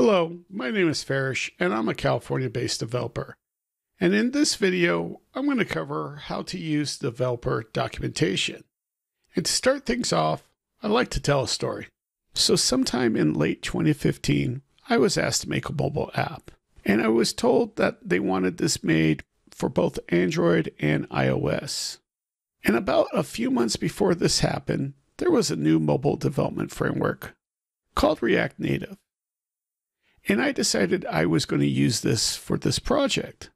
Hello, my name is Farish, and I'm a California-based developer. And in this video, I'm going to cover how to use developer documentation. And to start things off, I'd like to tell a story. So sometime in late 2015, I was asked to make a mobile app. And I was told that they wanted this made for both Android and iOS. And about a few months before this happened, there was a new mobile development framework called React Native. And I decided I was going to use this for this project.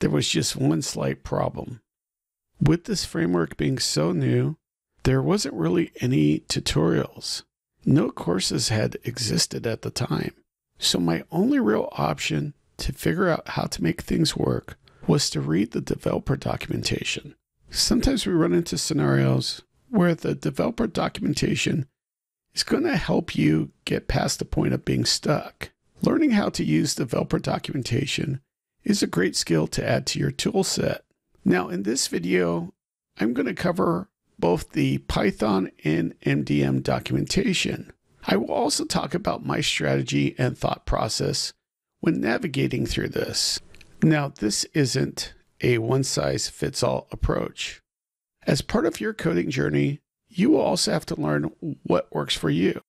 There was just one slight problem. With this framework being so new, there wasn't really any tutorials. No courses had existed at the time. So my only real option to figure out how to make things work was to read the developer documentation. Sometimes we run into scenarios where the developer documentation is going to help you get past the point of being stuck. Learning how to use developer documentation is a great skill to add to your tool set. Now, in this video, I'm going to cover both the Python and MDN documentation. I will also talk about my strategy and thought process when navigating through this. Now, this isn't a one-size-fits-all approach. As part of your coding journey, you will also have to learn what works for you.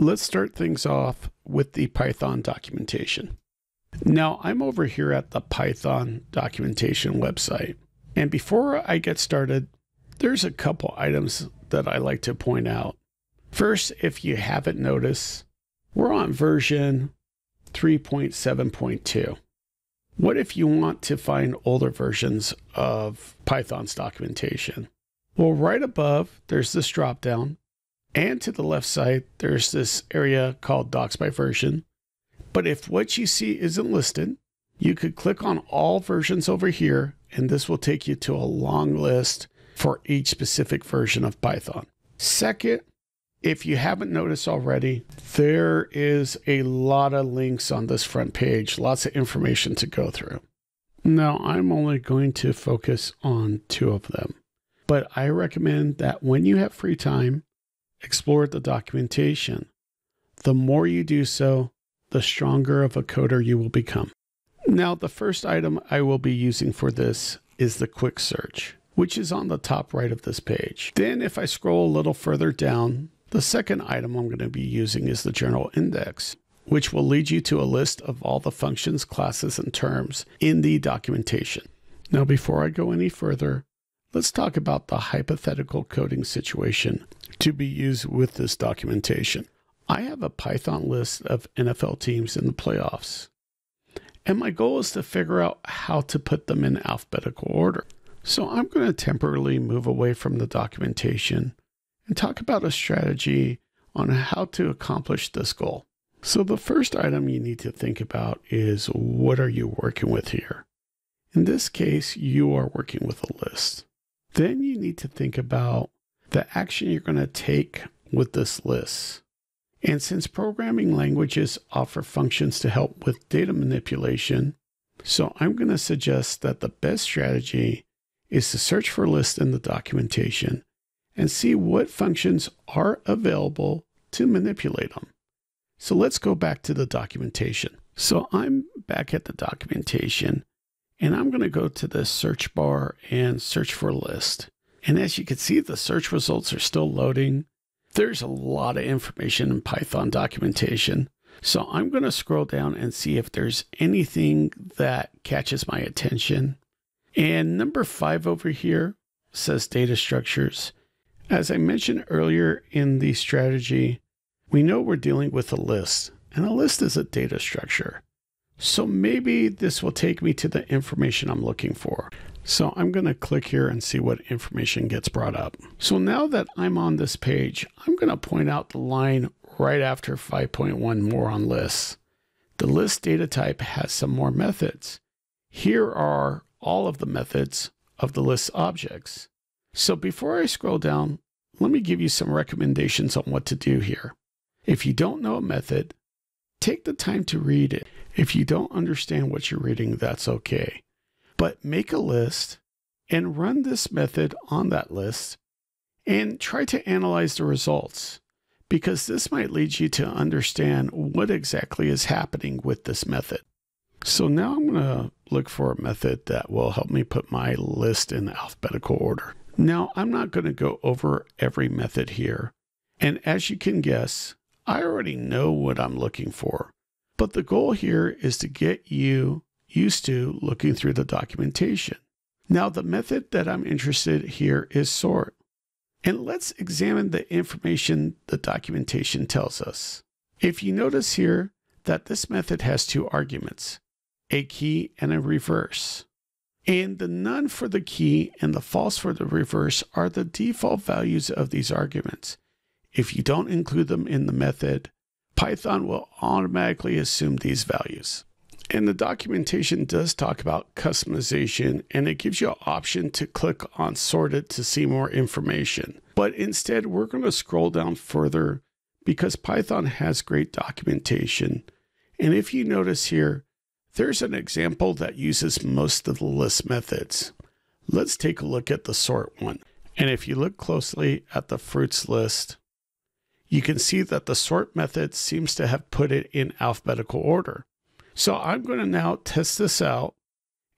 Let's start things off with the Python documentation. Now, I'm over here at the Python documentation website. And before I get started, there's a couple items that I like to point out. First, if you haven't noticed, we're on version 3.7.2. What if you want to find older versions of Python's documentation? Well, right above, there's this dropdown, and to the left side, there's this area called Docs by Version. But if what you see isn't listed, you could click on all versions over here, and this will take you to a long list for each specific version of Python. Second, if you haven't noticed already, there is a lot of links on this front page, lots of information to go through. Now, I'm only going to focus on two of them, but I recommend that when you have free time, explore the documentation. The more you do so, the stronger of a coder you will become. Now, the first item I will be using for this is the quick search, which is on the top right of this page. Then if I scroll a little further down, the second item I'm going to be using is the general index, which will lead you to a list of all the functions, classes, and terms in the documentation. Now, before I go any further, let's talk about the hypothetical coding situation to be used with this documentation. I have a Python list of NFL teams in the playoffs, and my goal is to figure out how to put them in alphabetical order. So I'm going to temporarily move away from the documentation and talk about a strategy on how to accomplish this goal. So the first item you need to think about is, what are you working with here? In this case, you are working with a list. Then you need to think about the action you're going to take with this list. And since programming languages offer functions to help with data manipulation, so I'm going to suggest that the best strategy is to search for lists in the documentation and see what functions are available to manipulate them. So let's go back to the documentation. So I'm back at the documentation, and I'm going to go to the search bar and search for list. And as you can see, the search results are still loading. There's a lot of information in Python documentation. So I'm going to scroll down and see if there's anything that catches my attention. And number 5 over here says data structures. As I mentioned earlier in the strategy, we know we're dealing with a list, and a list is a data structure. So maybe this will take me to the information I'm looking for. So I'm going to click here and see what information gets brought up. So now that I'm on this page, I'm going to point out the line right after 5.1, more on lists. The list data type has some more methods. Here are all of the methods of the list objects. So before I scroll down, let me give you some recommendations on what to do here. If you don't know a method, take the time to read it. If you don't understand what you're reading, that's okay. But make a list and run this method on that list and try to analyze the results, because this might lead you to understand what exactly is happening with this method. So now I'm going to look for a method that will help me put my list in alphabetical order. Now, I'm not going to go over every method here. And as you can guess, I already know what I'm looking for. But the goal here is to get you used to looking through the documentation. Now, the method that I'm interested in here is sort. And let's examine the information the documentation tells us. If you notice here that this method has two arguments, a key and a reverse. And the none for the key and the false for the reverse are the default values of these arguments. If you don't include them in the method, Python will automatically assume these values. And the documentation does talk about customization, and it gives you an option to click on sorted to see more information. But instead, we're going to scroll down further because Python has great documentation. And if you notice here, there's an example that uses most of the list methods. Let's take a look at the sort one. And if you look closely at the fruits list, you can see that the sort method seems to have put it in alphabetical order. So I'm going to now test this out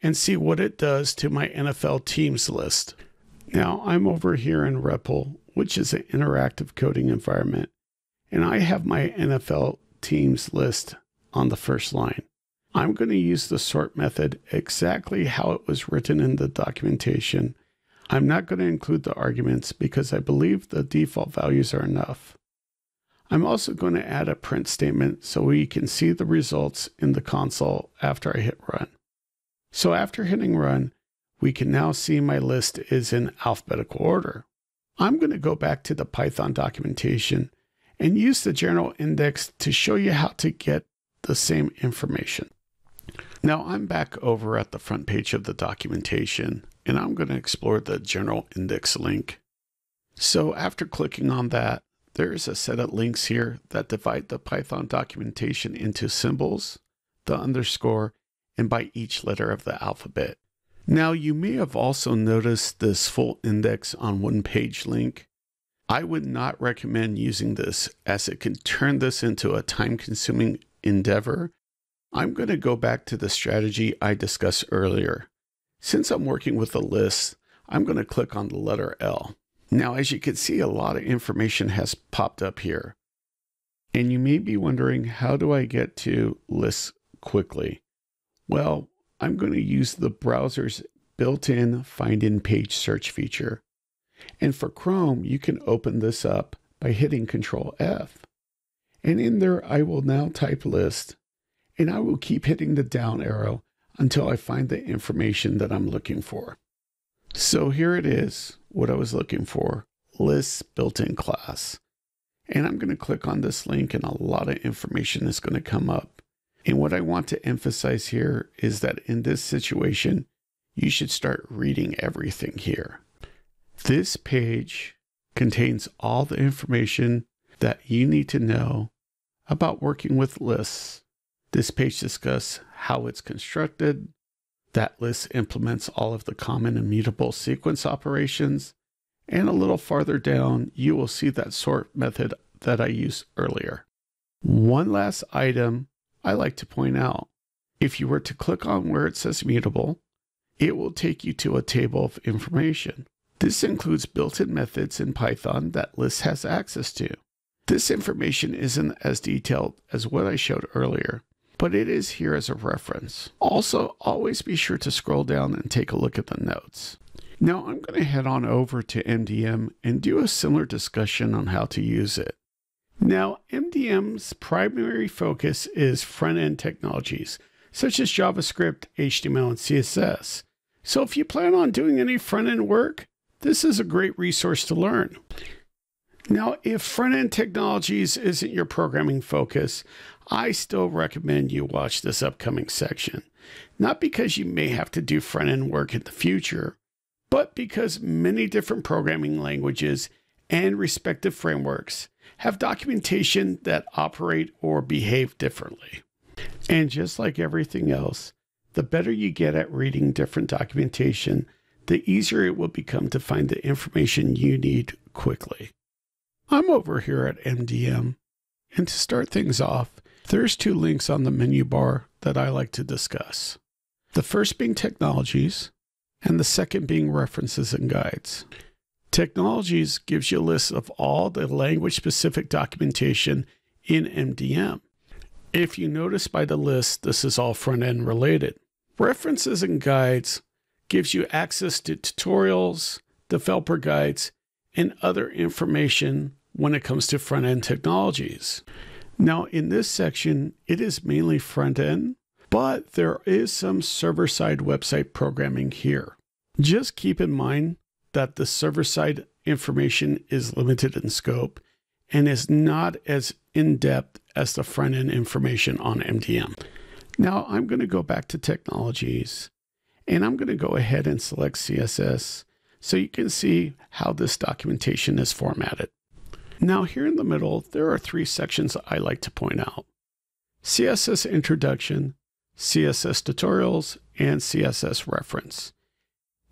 and see what it does to my NFL teams list. Now I'm over here in REPL, which is an interactive coding environment, and I have my NFL teams list on the first line. I'm going to use the sort method exactly how it was written in the documentation. I'm not going to include the arguments because I believe the default values are enough. I'm also going to add a print statement so we can see the results in the console after I hit run. So after hitting run, we can now see my list is in alphabetical order. I'm going to go back to the Python documentation and use the general index to show you how to get the same information. Now I'm back over at the front page of the documentation, and I'm going to explore the general index link. So after clicking on that, there is a set of links here that divide the Python documentation into symbols, the underscore, and by each letter of the alphabet. Now you may have also noticed this full index on one page link. I would not recommend using this as it can turn this into a time-consuming endeavor. I'm going to go back to the strategy I discussed earlier. Since I'm working with a list, I'm going to click on the letter L. Now, as you can see, a lot of information has popped up here. And you may be wondering, how do I get to lists quickly? Well, I'm going to use the browser's built-in Find in Page search feature. And for Chrome, you can open this up by hitting Control F. And in there, I will now type list, and I will keep hitting the down arrow until I find the information that I'm looking for. So here it is, what I was looking for, lists built-in class. And I'm going to click on this link and a lot of information is going to come up. And what I want to emphasize here is that in this situation, you should start reading everything here. This page contains all the information that you need to know about working with lists. This page discusses how it's constructed, that list implements all of the common immutable sequence operations. And a little farther down, you will see that sort method that I used earlier. One last item I like to point out. If you were to click on where it says mutable, it will take you to a table of information. This includes built-in methods in Python that list has access to. This information isn't as detailed as what I showed earlier, but it is here as a reference. Also, always be sure to scroll down and take a look at the notes. Now I'm going to head on over to MDN and do a similar discussion on how to use it. Now, MDN's primary focus is front-end technologies, such as JavaScript, HTML, and CSS. So if you plan on doing any front-end work, this is a great resource to learn. Now, if front-end technologies isn't your programming focus, I still recommend you watch this upcoming section. Not because you may have to do front-end work in the future, but because many different programming languages and respective frameworks have documentation that operate or behave differently. And just like everything else, the better you get at reading different documentation, the easier it will become to find the information you need quickly. I'm over here at MDN, and to start things off, there's two links on the menu bar that I like to discuss. The first being Technologies, and the second being References and Guides. Technologies gives you a list of all the language-specific documentation in MDN. If you notice by the list, this is all front-end related. References and Guides gives you access to tutorials, developer guides, and other information when it comes to front-end technologies. Now, in this section, it is mainly front-end, but there is some server-side website programming here. Just keep in mind that the server-side information is limited in scope and is not as in-depth as the front-end information on MDN. Now, I'm going to go back to Technologies, and I'm going to go ahead and select CSS so you can see how this documentation is formatted. Now, here in the middle, there are three sections I like to point out: CSS Introduction, CSS Tutorials, and CSS Reference.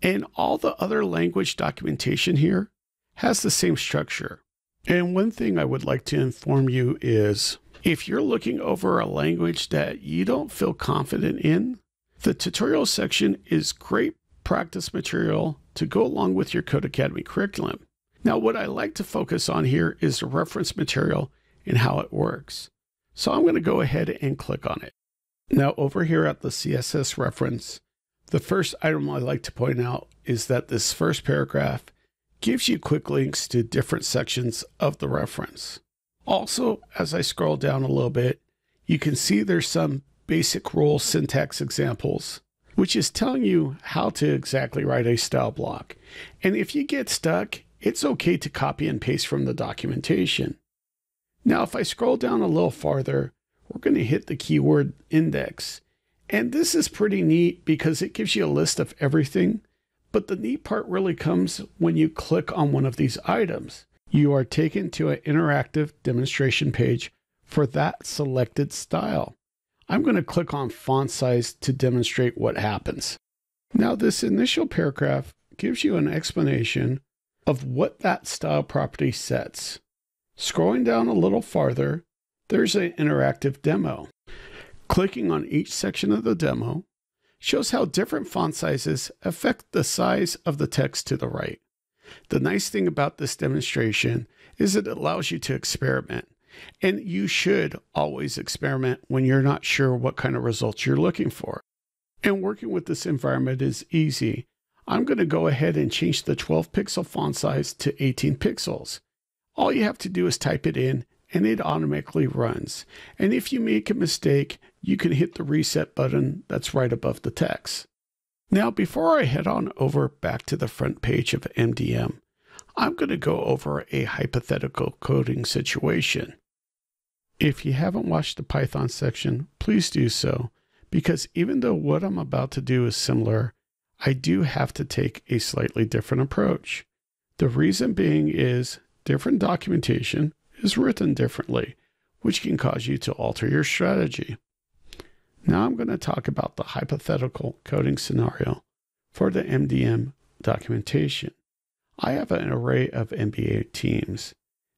And all the other language documentation here has the same structure. And one thing I would like to inform you is, if you're looking over a language that you don't feel confident in, the tutorial section is great practice material to go along with your Codecademy curriculum. Now, what I like to focus on here is the reference material and how it works. So I'm going to go ahead and click on it. Now, over here at the CSS reference, the first item I like to point out is that this first paragraph gives you quick links to different sections of the reference. Also, as I scroll down a little bit, you can see there's some basic rule syntax examples, which is telling you how to exactly write a style block. And if you get stuck, it's okay to copy and paste from the documentation. Now, if I scroll down a little farther, we're going to hit the keyword index. And this is pretty neat because it gives you a list of everything, but the neat part really comes when you click on one of these items. You are taken to an interactive demonstration page for that selected style. I'm going to click on font size to demonstrate what happens. Now, this initial paragraph gives you an explanation of what that style property sets. Scrolling down a little farther, there's an interactive demo. Clicking on each section of the demo shows how different font sizes affect the size of the text to the right. The nice thing about this demonstration is it allows you to experiment, and you should always experiment when you're not sure what kind of results you're looking for. And working with this environment is easy. I'm going to go ahead and change the 12-pixel font size to 18 pixels. All you have to do is type it in, and it automatically runs. And if you make a mistake, you can hit the reset button that's right above the text. Now, before I head on over back to the front page of MDN, I'm going to go over a hypothetical coding situation. If you haven't watched the Python section, please do so, because even though what I'm about to do is similar, I do have to take a slightly different approach. The reason being is different documentation is written differently, which can cause you to alter your strategy. Now I'm going to talk about the hypothetical coding scenario for the MDN documentation. I have an array of NBA teams,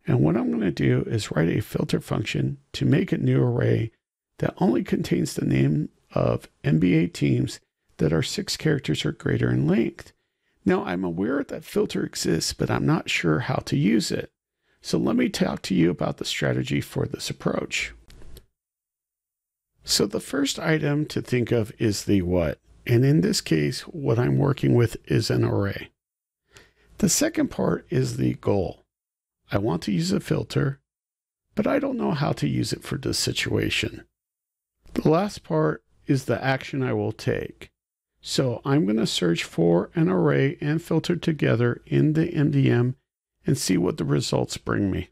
and what I'm going to do is write a filter function to make a new array that only contains the name of NBA teams that are 6 characters or greater in length. Now, I'm aware that filter exists, but I'm not sure how to use it. So let me talk to you about the strategy for this approach. So the first item to think of is the what, and in this case, what I'm working with is an array. The second part is the goal. I want to use a filter, but I don't know how to use it for this situation. The last part is the action I will take. So I'm going to search for an array and filter together in the MDN and see what the results bring me.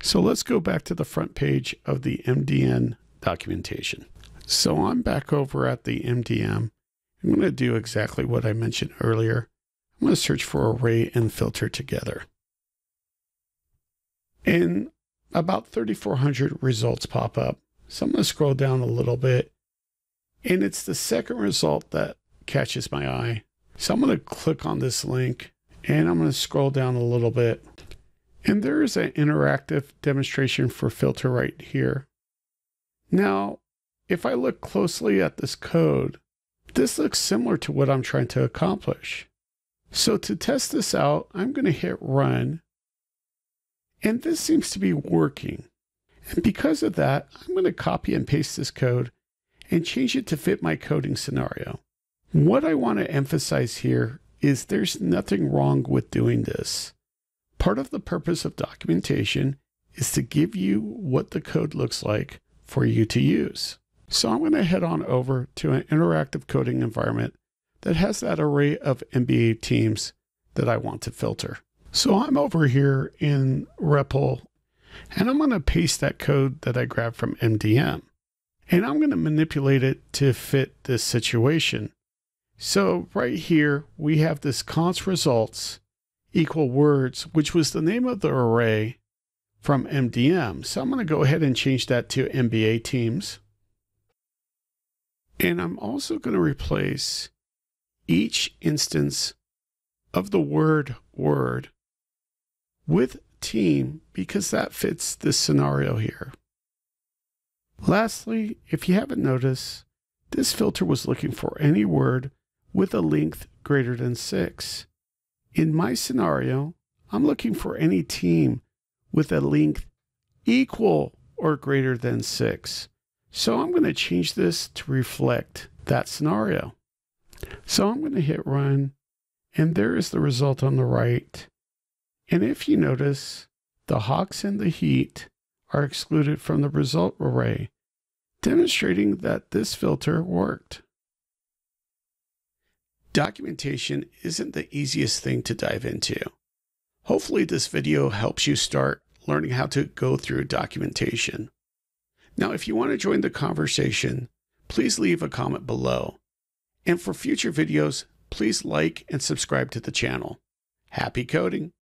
So let's go back to the front page of the MDN documentation. So I'm back over at the MDN. I'm going to do exactly what I mentioned earlier. I'm going to search for array and filter together. And about 3,400 results pop up. So I'm going to scroll down a little bit, and it's the second result that catches my eye. So I'm going to click on this link, and I'm going to scroll down a little bit. And there is an interactive demonstration for filter right here. Now, if I look closely at this code, this looks similar to what I'm trying to accomplish. So to test this out, I'm going to hit run. And this seems to be working. And because of that, I'm going to copy and paste this code and change it to fit my coding scenario. What I want to emphasize here is there's nothing wrong with doing this. Part of the purpose of documentation is to give you what the code looks like for you to use. So I'm going to head on over to an interactive coding environment that has that array of NBA teams that I want to filter. So I'm over here in REPL, and I'm going to paste that code that I grabbed from MDN. And I'm going to manipulate it to fit this situation. So right here, we have this const results equal words, which was the name of the array from MDN. So I'm going to go ahead and change that to NBA teams. And I'm also going to replace each instance of the word word with team because that fits this scenario here. Lastly, if you haven't noticed, this filter was looking for any word with a length greater than 6. In my scenario, I'm looking for any team with a length equal or greater than 6. So I'm going to change this to reflect that scenario. So I'm going to hit run, and there is the result on the right. And if you notice, the Hawks and the Heat are excluded from the result array, demonstrating that this filter worked. Documentation isn't the easiest thing to dive into. Hopefully this video helps you start learning how to go through documentation. Now, if you want to join the conversation, please leave a comment below. And for future videos, please like and subscribe to the channel. Happy coding!